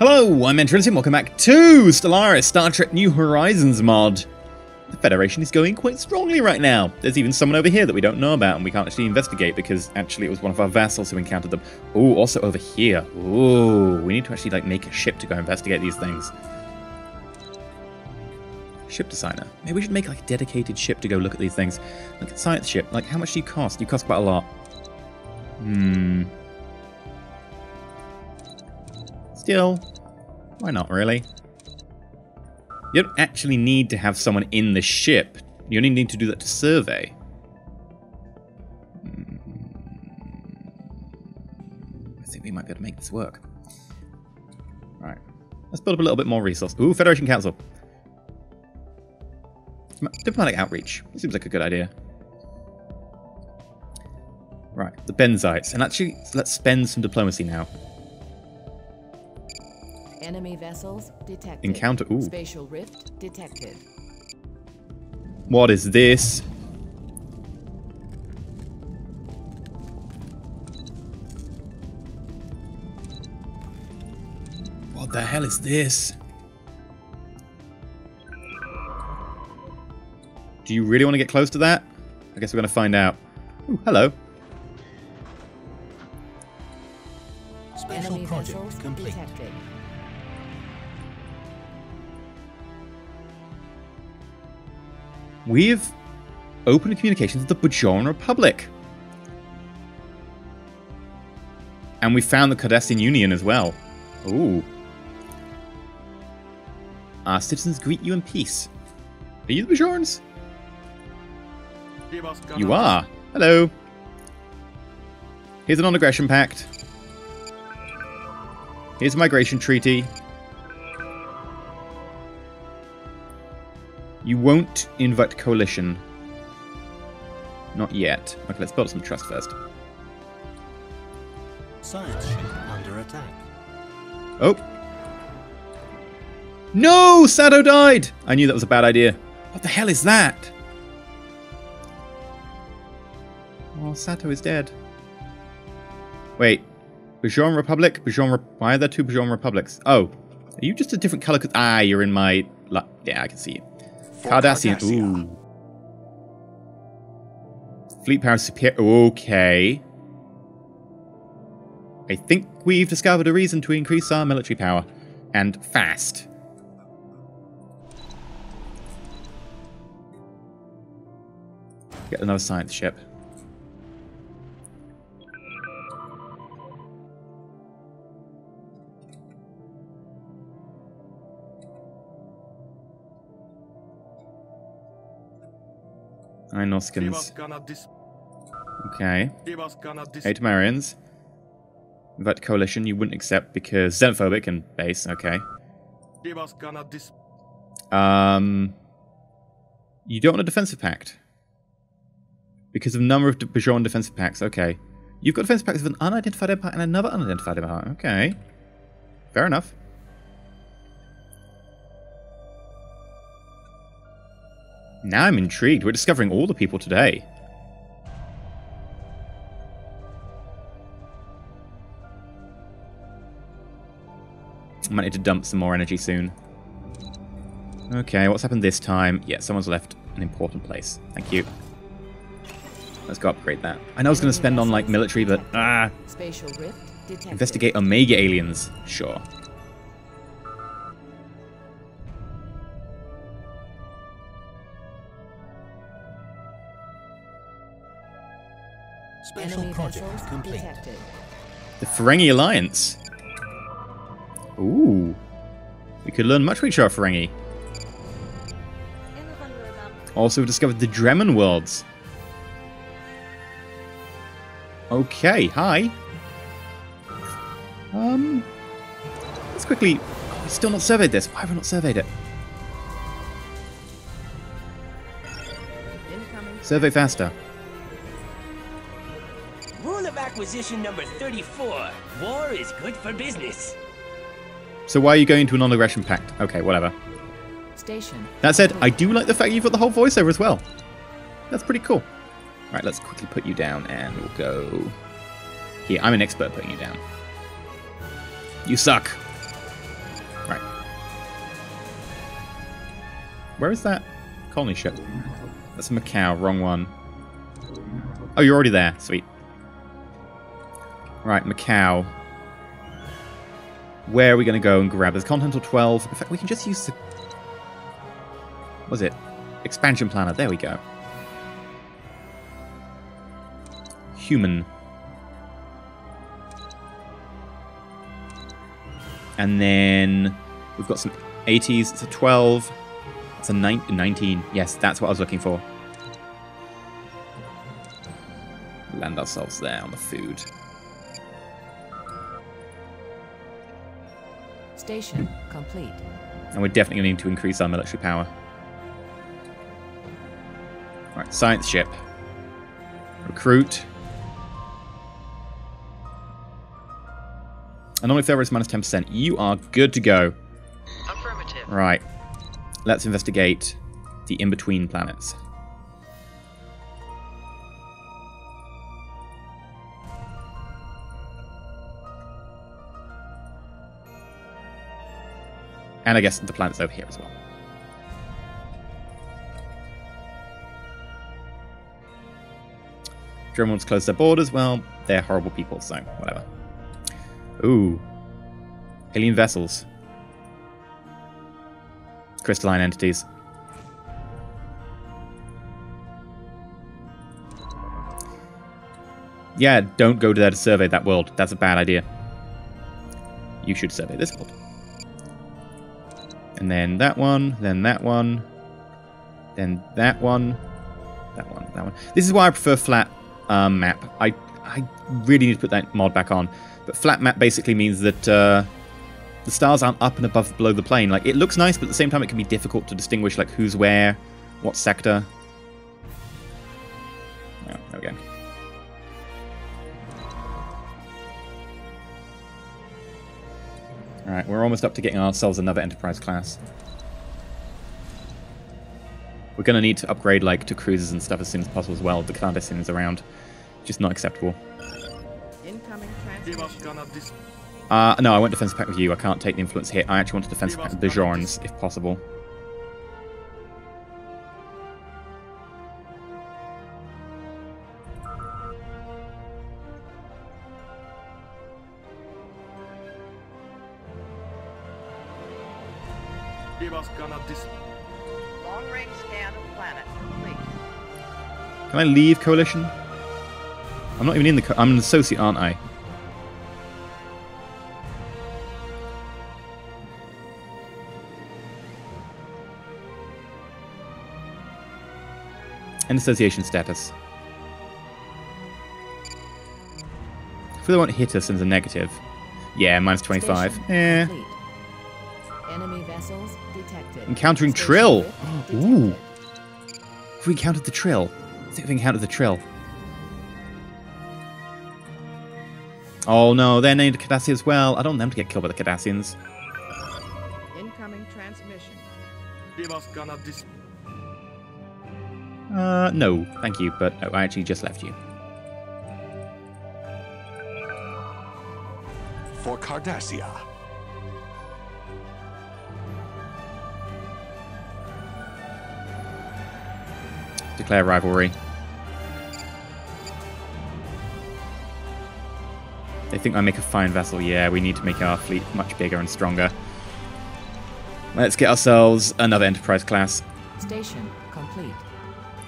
Hello, I'm EnterElysium, welcome back to Stellaris, Star Trek New Horizons mod. The Federation is going quite strongly right now. There's even someone over here that we don't know about and we can't actually investigate because actually it was one of our vassals who encountered them. Oh, also over here. Oh, we need to actually like make a ship to go investigate these things. Ship designer. Maybe we should make like a dedicated ship to go look at these things. Like a science ship. Like how much do you cost? You cost quite a lot. Still, why not really? You don't actually need to have someone in the ship. You only need to do that to survey. I think we might be able to make this work. All right, let's build up a little bit more resource. Ooh, Federation Council. Diplomatic outreach. It seems like a good idea. Right, the Benzites. And actually, let's spend some diplomacy now. Enemy vessels detected. Encounter. Ooh. Spatial rift detected. What is this? What the hell is this? Do you really want to get close to that? I guess we're going to find out. Ooh, hello. Special enemy project complete. Detected. We've opened communications with the Bajoran Republic. And we found the Cardassian Union as well. Ooh. Our citizens greet you in peace. Are you the Bajorans? You are. Hello. Here's a non-aggression pact. Here's a migration treaty. You won't invite coalition. Not yet. Okay, let's build some trust first. Science ship under attack. Oh. No! Sato died! I knew that was a bad idea. What the hell is that? Oh, Sato is dead. Wait. Bajoran Republic? Why are there two Bajoran Republics? Oh. Are you just a different color? Ah, you're in my... Yeah, I can see you. Cardassian. Ooh. Fleet power superior. Okay. I think we've discovered a reason to increase our military power. And fast. Get another science ship. Nine Norsekons. Okay. Eight Tamarians. Invite coalition you wouldn't accept because xenophobic and base. Okay. You don't want a defensive pact because of number of Bajoran defensive pacts. Okay. You've got defensive pacts with an unidentified empire and another unidentified empire. Okay. Fair enough. Now I'm intrigued. We're discovering all the people today. I might need to dump some more energy soon. Okay, what's happened this time? Yeah, someone's left an important place. Thank you. Let's go upgrade that. I know I was going to spend on, like, military, but... Ah! Spatial rift detected. Investigate Omega aliens. Sure. Special project complete. The Ferengi Alliance. Ooh. We could learn much from each other, Ferengi. Also discovered the Dremon Worlds. Okay, hi. Let's quickly... Oh, we've still not surveyed this. Why have we not surveyed it? Survey faster. Acquisition number 34. War is good for business. So why are you going to a non-aggression pact? Okay, whatever. Station. That said, I do like the fact you've got the whole voiceover as well. That's pretty cool. All right, let's quickly put you down and we'll go... Here, I'm an expert putting you down. You suck. Where is that colony ship? That's Macau, wrong one. Oh, you're already there, sweet. Right, Macau. Where are we going to go and grab? There's Continental 12. In fact, we can just use the... what was it? Expansion Planner, there we go. Human. And then we've got some 80s. It's a 12. It's a 19. Yes, that's what I was looking for. Land ourselves there on the food. Station complete. And we're definitely going to need to increase our military power. Alright, science ship. Recruit. Anomaly fervor is minus 10%. You are good to go. Affirmative. Right. Let's investigate the in-between planets. And I guess the planets over here as well. Dremons close their borders. Well, they're horrible people, so whatever. Ooh. Alien vessels. Crystalline entities. Yeah, don't go there to survey that world. That's a bad idea. You should survey this world. And then that one, then that one, then that one, that one, that one. This is why I prefer flat map. I really need to put that mod back on. But flat map basically means that the stars aren't up and above below the plane. Like, it looks nice, but at the same time it can be difficult to distinguish, like, who's where, what sector. Oh, there we go. Alright, we're almost up to getting ourselves another Enterprise class. We're going to need to upgrade, like, to cruisers and stuff as soon as possible as well. The Cardassian is around. Just not acceptable. Incoming transmission. No, I won't defensive pack with you. I can't take the influence here. I actually want to defensive pack with the Bajorans, if possible. Long-range scan of planet complete. Can I leave Coalition? I'm not even in the... I'm an associate, aren't I? And association status. If they won't hit us as a negative. Yeah, minus 25. Yeah. Enemy vessels detected. Encountering Trill! Ooh! If we encountered the Trill. I think we encountered the Trill. Oh no, they're named Cardassia as well. I don't want them to get killed by the Cardassians. Incoming transmission. Give us gun at this. No, thank you, but I actually just left you. For Cardassia. Declare rivalry. They think I make a fine vessel. Yeah, we need to make our fleet much bigger and stronger. Let's get ourselves another Enterprise class. Station complete.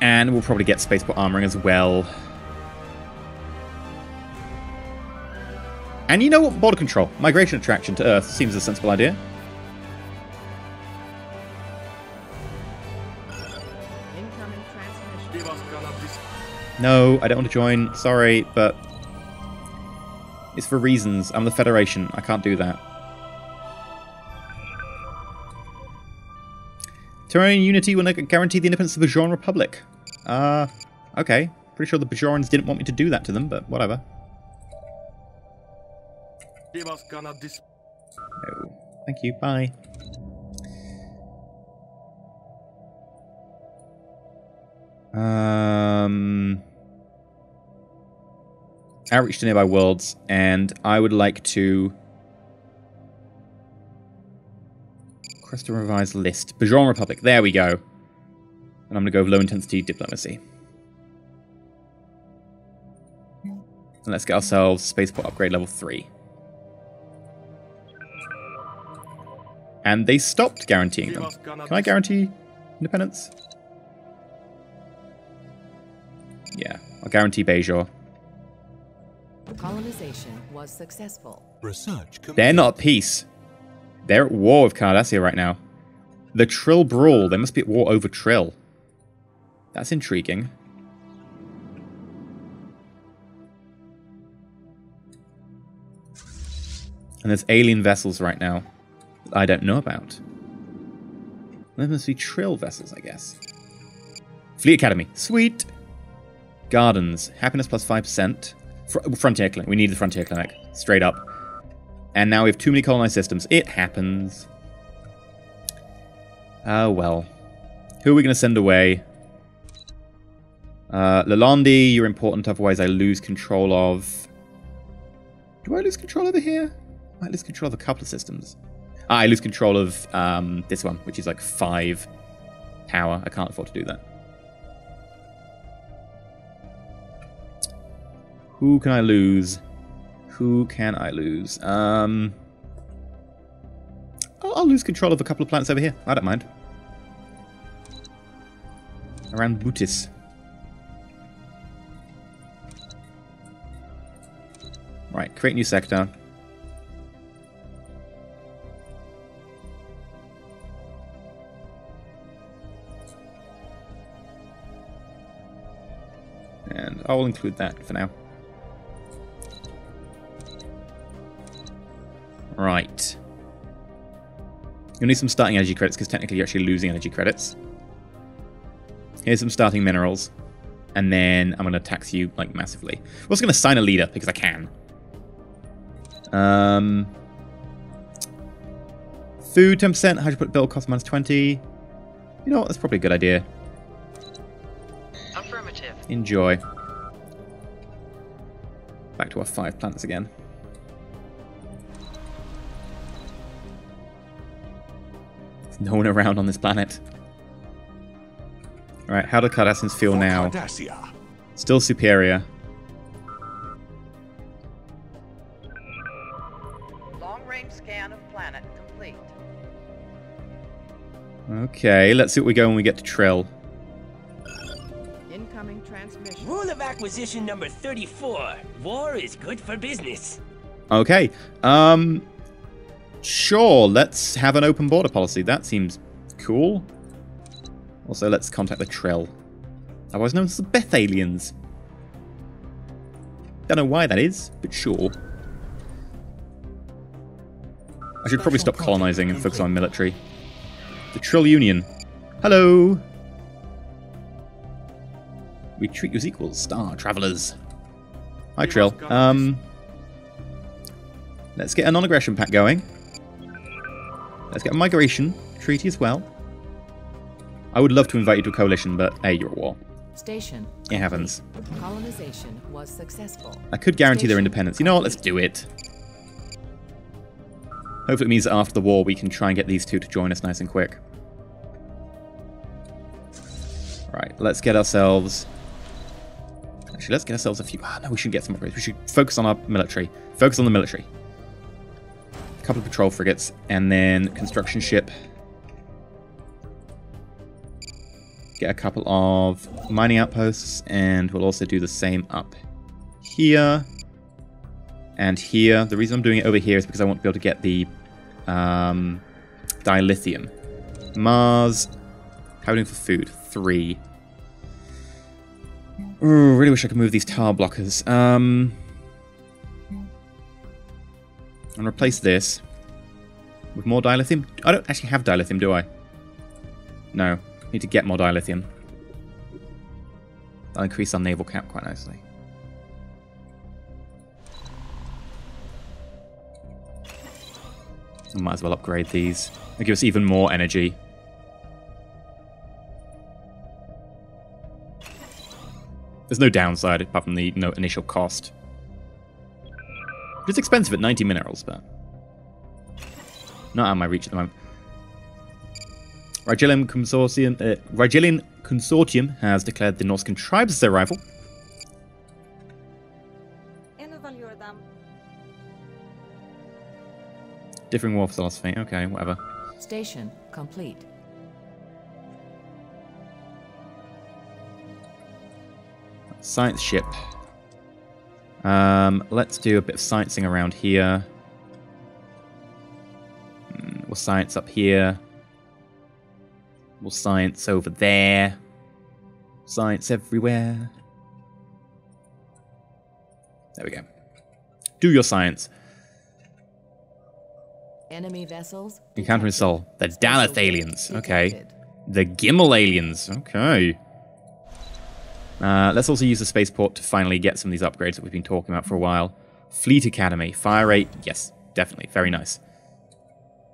And we'll probably get spaceport armoring as well. And you know what? Border control. Migration attraction to Earth seems a sensible idea. Incoming transmission. No, I don't want to join. Sorry, but... it's for reasons. I'm the Federation. I can't do that. Terrarian unity will guarantee the independence of the Bajoran Republic. Okay. Pretty sure the Bajorans didn't want me to do that to them, but whatever. No. Thank you. Bye. Outreach to nearby worlds, and I would like to Request a revised list. Bajoran Republic. There we go. And I'm going to go with low-intensity diplomacy. And let's get ourselves Spaceport Upgrade Level 3. And they stopped guaranteeing them. Can I guarantee independence? Yeah, I'll guarantee Bajor. Colonization was successful. Research complete. They're not at peace. They're at war with Cardassia right now. The Trill Brawl. They must be at war over Trill. That's intriguing. And there's alien vessels right now that I don't know about. There must be Trill vessels, I guess. Fleet Academy. Sweet. Gardens. Happiness plus 5%. Frontier Clinic. We need the Frontier Clinic. Straight up. And now we have too many colonized systems. It happens. Oh, well. Who are we going to send away? Lalandi, you're important. Otherwise, I lose control of... Do I lose control over here? I might lose control of a couple of systems. I lose control of this one, which is like 5 power. I can't afford to do that. Who can I lose? Who can I lose? I'll lose control of a couple of planets over here. I don't mind. Around Bootis. Right, create new sector. And I'll include that for now. Right. You'll need some starting energy credits, because technically you're actually losing energy credits. Here's some starting minerals. And then I'm going to tax you, like, massively. I'm also going to sign a leader, because I can. Food, 10%. How do you put build cost, minus 20? You know what? That's probably a good idea. Affirmative. Enjoy. Back to our 5 planets again. No one around on this planet. Alright, how do Cardassians feel now? Cardassia. Still superior. Long-range scan of planet complete. Okay, let's see what we go when we get to Trill. Incoming transmission. Rule of acquisition number 34. War is good for business. Okay. Sure, let's have an open border policy. That seems cool. Also, let's contact the Trill. Otherwise known as the Beth Aliens. Don't know why that is, but sure. I should probably stop colonizing and focus on military. The Trill Union. Hello! We treat you as equals, star travelers. Hi, Trill. Let's get a non-aggression pact going. Let's get a migration treaty as well. I would love to invite you to a coalition, but hey, you're at war. Station. It happens. Colonization was successful. I could guarantee their independence. You know what? Let's do it. Hopefully it means that after the war we can try and get these two to join us nice and quick. Right, let's get ourselves... Actually, let's get ourselves a few... Ah, no, we shouldn't get some upgrades. We should focus on our military. Focus on the military. Couple of patrol frigates, and then construction ship. Get a couple of mining outposts, and we'll also do the same up here and here. The reason I'm doing it over here is because I want to be able to get the dilithium. Mars, how are we doing for food? 3. Ooh, really wish I could move these tar blockers. And replace this with more dilithium. I don't actually have dilithium, do I? No. Need to get more dilithium. That'll increase our naval cap quite nicely. I might as well upgrade these. They give us even more energy. There's no downside apart from the initial cost. It's expensive at 90 minerals, but not out of my reach at the moment. Rigilium Consortium has declared the Norsekont tribes as their rival. Differing war philosophy. Okay, whatever. Station complete. Science ship. Let's do a bit of sciencing around here. We'll science up here. We'll science over there. Science everywhere. There we go. Do your science. Enemy vessels. Encountering Sol. The Daleth aliens. Okay. The Gimel aliens. Okay. Let's also use the spaceport to finally get some of these upgrades that we've been talking about for a while. Fleet Academy. Fire rate. Yes, definitely. Very nice.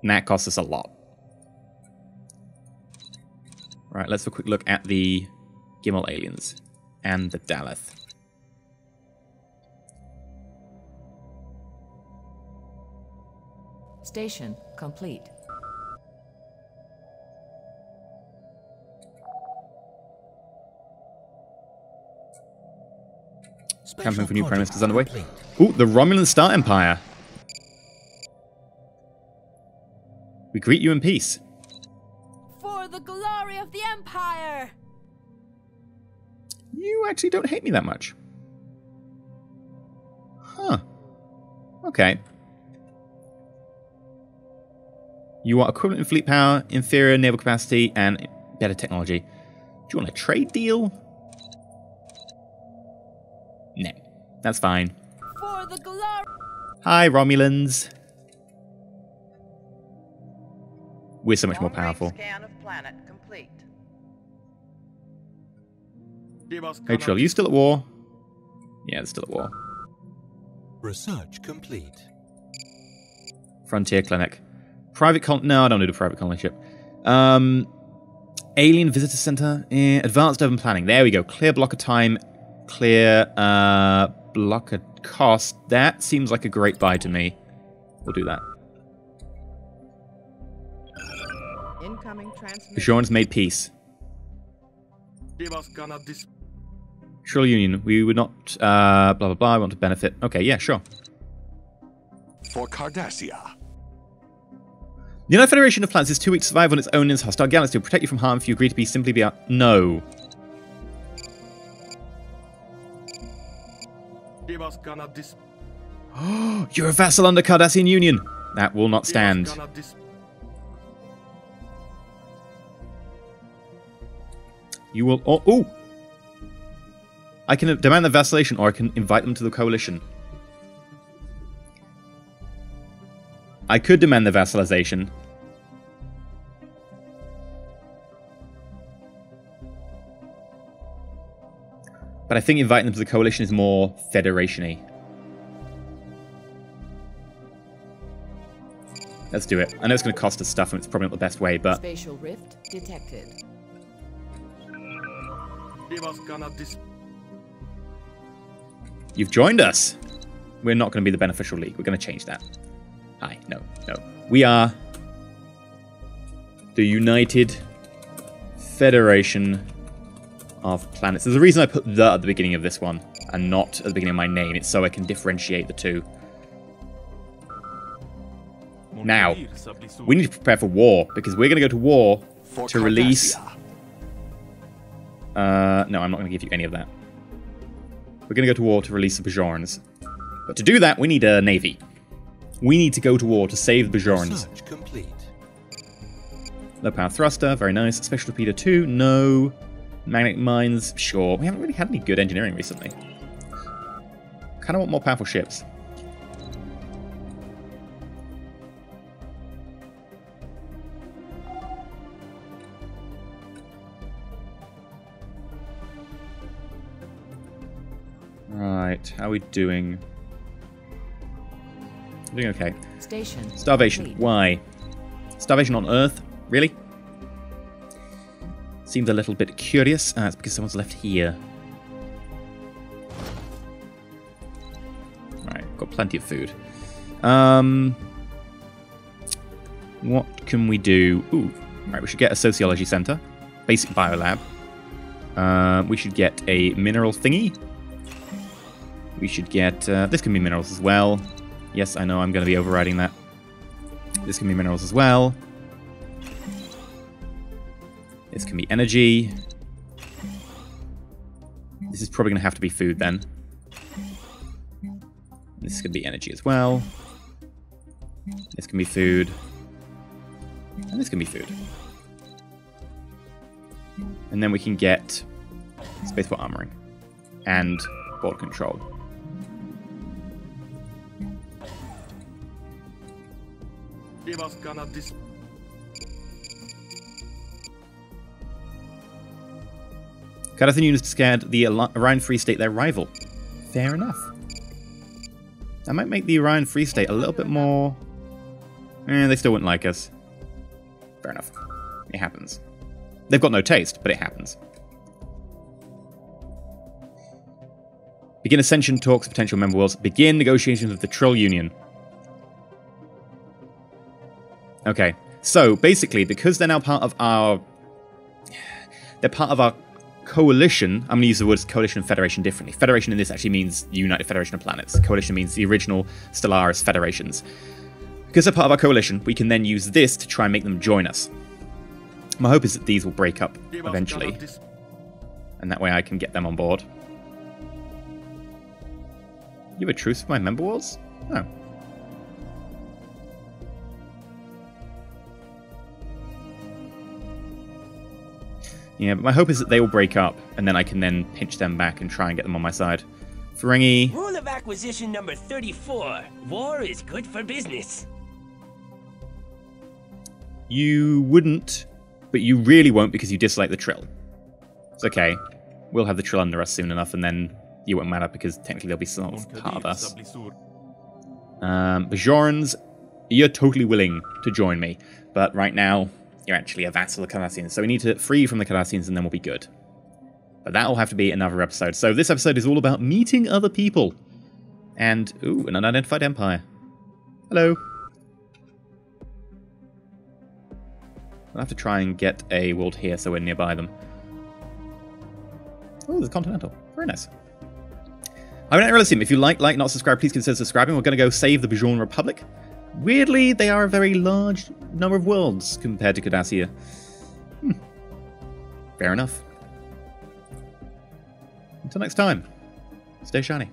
And that costs us a lot. Right, let's have a quick look at the Gimel aliens and the Daleth. Station complete. Campaign for new prime ministers underway. Ooh, the Romulan Star Empire. We greet you in peace. For the glory of the Empire. You actually don't hate me that much. Huh. Okay. You are equivalent in fleet power, inferior naval capacity, and better technology. Do you want a trade deal? No, that's fine. For the glory. Hi, Romulans. We're so much more powerful. Hey, Trill, are you still at war? Yeah, it's still at war. Research complete. Frontier Clinic. Private colony. No, I don't do the private colony ship. Alien Visitor Center. Advanced urban planning. There we go. Clear block of time. Clear block of cost. That seems like a great buy to me. We'll do that. Incoming transmission. Bajoran's made peace. Trill Union. We would not. Blah blah blah. I want to benefit. Okay. Yeah. Sure. For Cardassia. The United Federation of Planets is too weak to survive on its own in its hostile galaxy. To protect you from harm, if you agree to be simply be out. No. You're a vassal under Cardassian Union. That will not stand. You will. Oh, I can demand the vacillation, or I can invite them to the coalition. I could demand the vassalization. But I think inviting them to the coalition is more federation-y. Let's do it. I know it's going to cost us stuff and it's probably not the best way, but... Spatial rift detected. You've joined us! We're not going to be the beneficial league. We're going to change that. Hi, no, no. We are the United Federation of Planets. There's a reason I put the at the beginning of this one and not at the beginning of my name. It's so I can differentiate the two. Now, we need to prepare for war because we're going to go to war to release... no, I'm not going to give you any of that. We're going to go to war to release the Bajorans. But to do that, we need a navy. We need to go to war to save the Bajorans. Low power thruster, very nice. Special torpedo 2, no. Magnetic mines, sure. We haven't really had any good engineering recently. Kind of want more powerful ships. Right, how are we doing? I'm doing okay. Station. Starvation. Complete. Why? Starvation on Earth? Really? Seems a little bit curious. It's because someone's left here. Alright, got plenty of food. What can we do? Ooh, Right, we should get a sociology center, basic biolab. We should get a mineral thingy. We should get... this can be minerals as well. Yes, I know I'm going to be overriding that. This can be minerals as well. This can be energy. This is probably going to have to be food then. This could be energy as well. This can be food. And this can be food. And then we can get spaceport armoring and board control. Cardassian Union has declared the Orion Free State their rival. Fair enough. That might make the Orion Free State a little bit more... they still wouldn't like us. Fair enough. It happens. They've got no taste, but it happens. Begin ascension talks, potential member worlds. Begin negotiations with the Trill Union. Okay, so basically, because they're now part of our... They're part of our coalition. I'm going to use the words coalition and federation differently. Federation in this actually means the United Federation of Planets. Coalition means the original Stellaris federations. Because they're part of our coalition, we can then use this to try and make them join us. My hope is that these will break up eventually, and that way I can get them on board. You have a truce with my member worlds? No. Yeah, but my hope is that they will break up, and then I can then pinch them back and try and get them on my side. Ferengi. Rule of acquisition number 34. War is good for business. You wouldn't. But you really won't because you dislike the Trill. It's okay. We'll have the Trill under us soon enough, and then you won't matter because technically they'll be sort of part of us. Bajorans, you're totally willing to join me. But right now, you're actually a vassal of the Cardassians. So we need to free from the Cardassians and then we'll be good. But that'll have to be another episode. So this episode is all about meeting other people. And, ooh, an unidentified empire. Hello. I'll have to try and get a world here so we're nearby them. Oh, there's a continental. Very nice. I'm EnterElysium. If you like, not subscribe, please consider subscribing. We're going to go save the Bajoran Republic. Weirdly, they are a very large number of worlds compared to Cardassia. Fair enough. Until next time, stay shiny.